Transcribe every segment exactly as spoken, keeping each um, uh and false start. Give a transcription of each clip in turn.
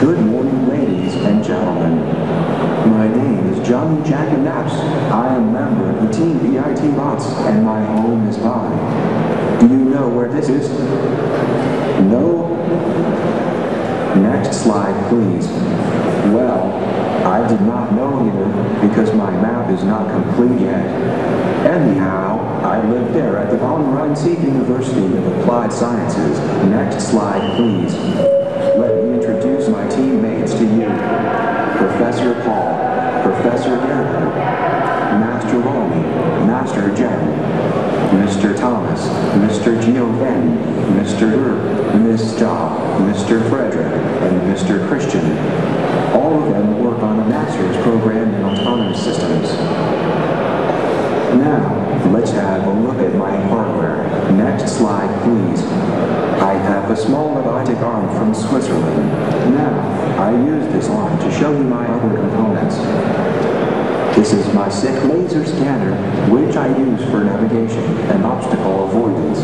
Good morning, ladies and gentlemen. My name is Johnny Jackanaps. I am a member of the Team b-it-bots, and my home is mine. Do you know where this is? No? Next slide, please. Well, I did not know either, because my map is not complete yet. Anyhow, I lived there at the von Rhein-Sieg University of Applied Sciences. Next slide, please. Let me introduce my teammates to you. Professor Paul, Professor Gerber, Master Lonnie, Master Jen, Mister Thomas, Mister Giovanni, Mister Erb, Miss Job, Mister Frederick, and Mister Christian. All of them work on a master's program in autonomous systems. Now, let's have a look at my hardware. Next slide, please. I have a small robotic arm from Switzerland. Now, I use this arm to show you my other components. This is my S I C laser scanner, which I use for navigation and obstacle avoidance.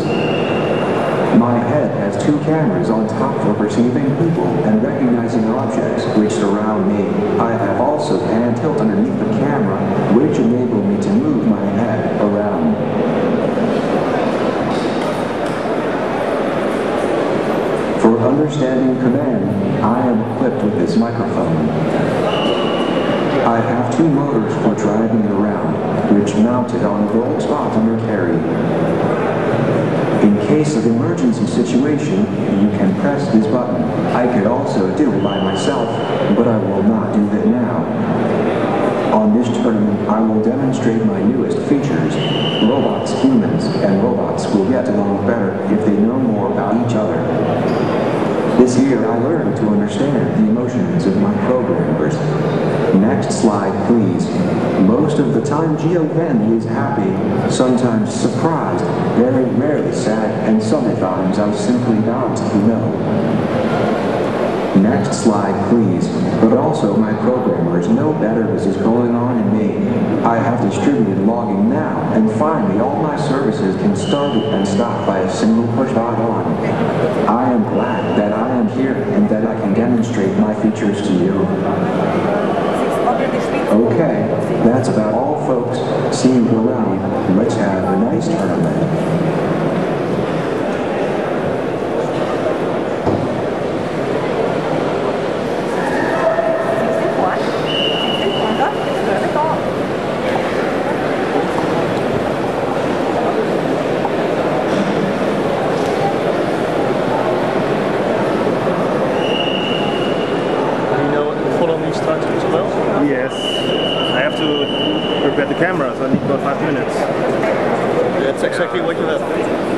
My head has two cameras on top for perceiving people and recognizing objects which surround me. I have also pan tilt underneath the camera, which enable me to move my head around. For understanding command, I am equipped with this microphone. I have two motors for driving around, which mounted on the Volkswagen carry. In case of emergency situation, you can press this button. I could also do it by myself, but I will not do that now. On this tournament, I will demonstrate my newest features. Robots, humans, and robots will get along better if they know more about each other. This year, I learned to understand the emotions of my programmers. Next slide, please. Most of the time, Giovanni is happy, sometimes surprised, very rarely sad, and sometimes I'm simply not to know. Next slide, please. But also, my programmers know better what is going on in me. I have distributed logging now, and finally, all my services can start and stop by a single push button on. I am glad that I am here and that I can demonstrate my features to you. Okay, that's about all, folks. See you around. Let's have a nice tournament. Prepare the camera, so I need about five minutes. That's exactly what you have.